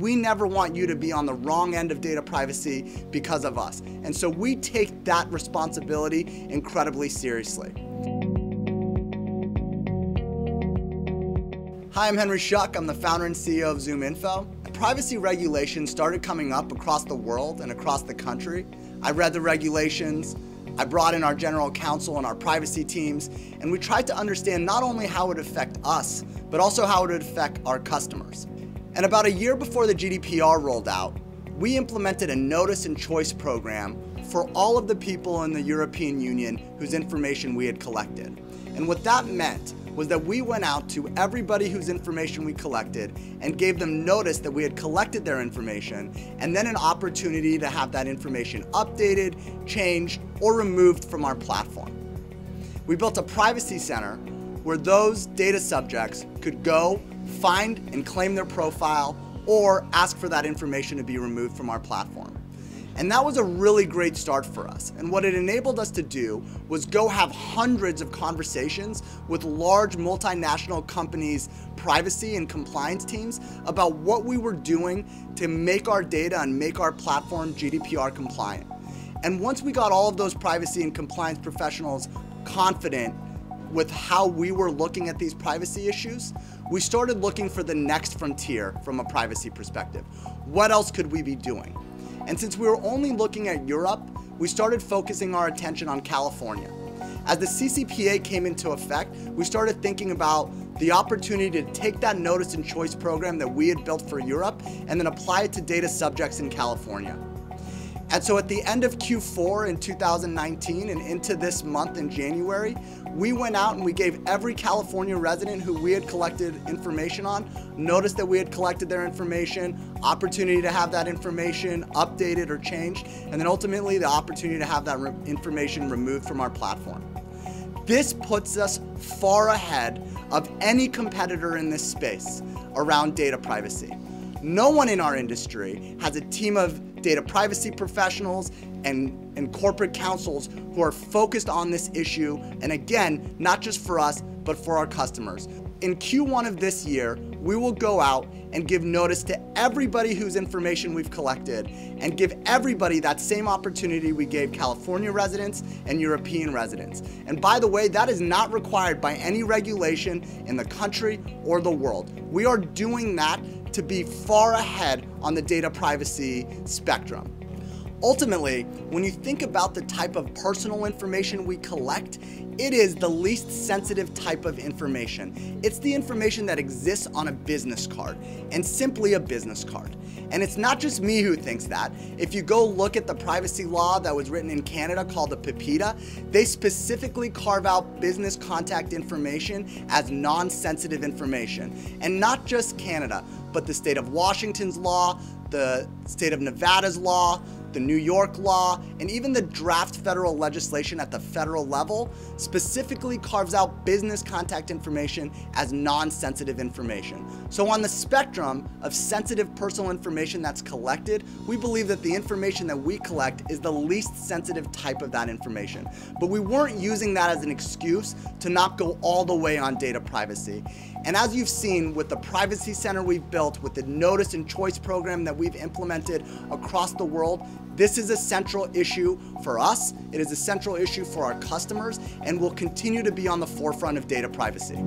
We never want you to be on the wrong end of data privacy because of us. And so we take that responsibility incredibly seriously. Hi, I'm Henry Schuck. I'm the founder and CEO of ZoomInfo. Privacy regulations started coming up across the world and across the country. I read the regulations. I brought in our general counsel and our privacy teams, and we tried to understand not only how it would affect us, but also how it would affect our customers. And about a year before the GDPR rolled out, we implemented a notice and choice program for all of the people in the European Union whose information we had collected. And what that meant was that we went out to everybody whose information we collected and gave them notice that we had collected their information, and then an opportunity to have that information updated, changed, or removed from our platform. We built a privacy center where those data subjects could go, find and claim their profile, or ask for that information to be removed from our platform. And that was a really great start for us. And what it enabled us to do was go have hundreds of conversations with large multinational companies' privacy and compliance teams about what we were doing to make our data and make our platform GDPR compliant. And once we got all of those privacy and compliance professionals confident with how we were looking at these privacy issues, we started looking for the next frontier from a privacy perspective. What else could we be doing? And since we were only looking at Europe, we started focusing our attention on California. As the CCPA came into effect, we started thinking about the opportunity to take that notice and choice program that we had built for Europe and then apply it to data subjects in California. And so at the end of Q4 in 2019 and into this month in January, we went out and we gave every California resident who we had collected information on notice that we had collected their information, opportunity to have that information updated or changed, and then ultimately the opportunity to have that information removed from our platform. This puts us far ahead of any competitor in this space around data privacy. No one in our industry has a team of data privacy professionals and corporate counsels who are focused on this issue, and again, not just for us, but for our customers. In Q1 of this year, we will go out and give notice to everybody whose information we've collected and give everybody that same opportunity we gave California residents and European residents. And by the way, that is not required by any regulation in the country or the world. We are doing that to be far ahead on the data privacy spectrum. Ultimately, when you think about the type of personal information we collect, it is the least sensitive type of information. It's the information that exists on a business card, and simply a business card. And it's not just me who thinks that. If you go look at the privacy law that was written in Canada called the PIPEDA, they specifically carve out business contact information as non-sensitive information. And not just Canada, but the state of Washington's law, the state of Nevada's law, the New York law, and even the draft federal legislation at the federal level specifically carves out business contact information as non-sensitive information. So on the spectrum of sensitive personal information that's collected, we believe that the information that we collect is the least sensitive type of that information. But we weren't using that as an excuse to not go all the way on data privacy. And as you've seen with the privacy center we've built, with the notice and choice program that we've implemented across the world, this is a central issue for us, it is a central issue for our customers, and will continue to be on the forefront of data privacy.